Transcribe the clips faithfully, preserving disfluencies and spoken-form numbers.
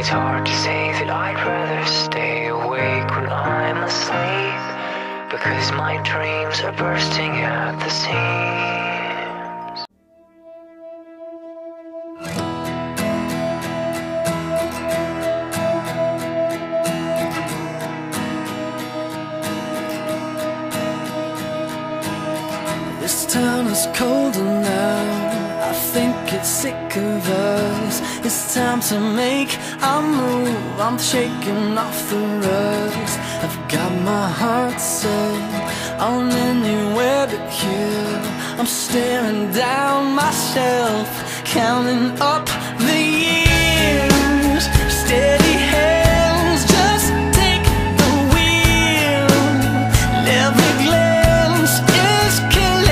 It's hard to say that I'd rather stay awake when I'm asleep, because my dreams are bursting at the seams. This town is colder now, I think it's sick of us. It's time to make a move, I'm shaking off the rust. I've got my heart set on anywhere but here. I'm staring down myself, counting up the years. Steady hands, just take the wheel. Never glance is killing.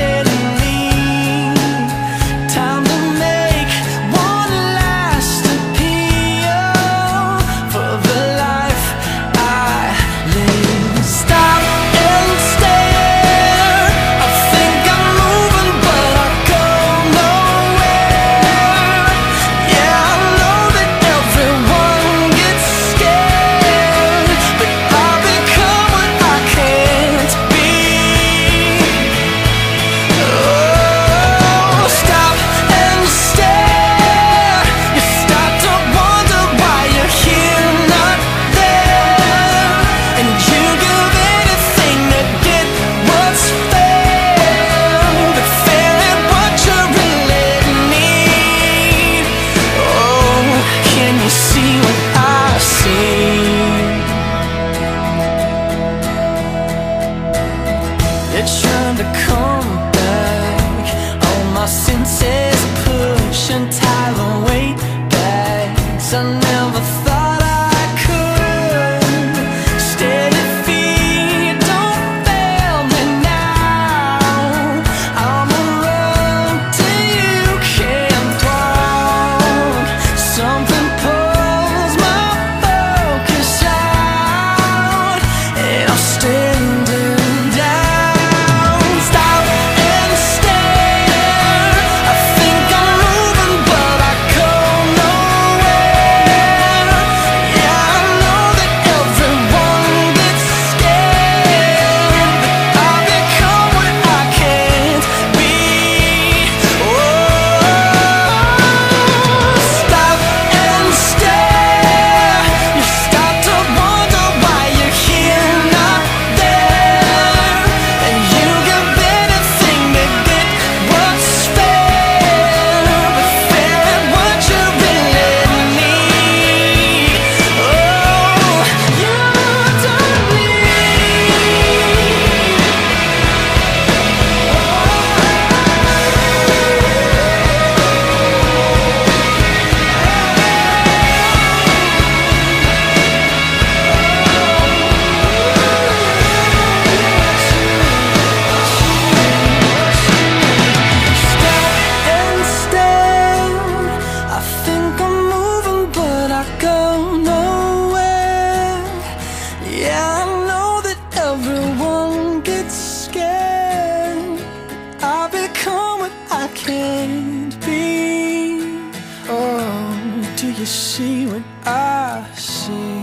Do you see what I see?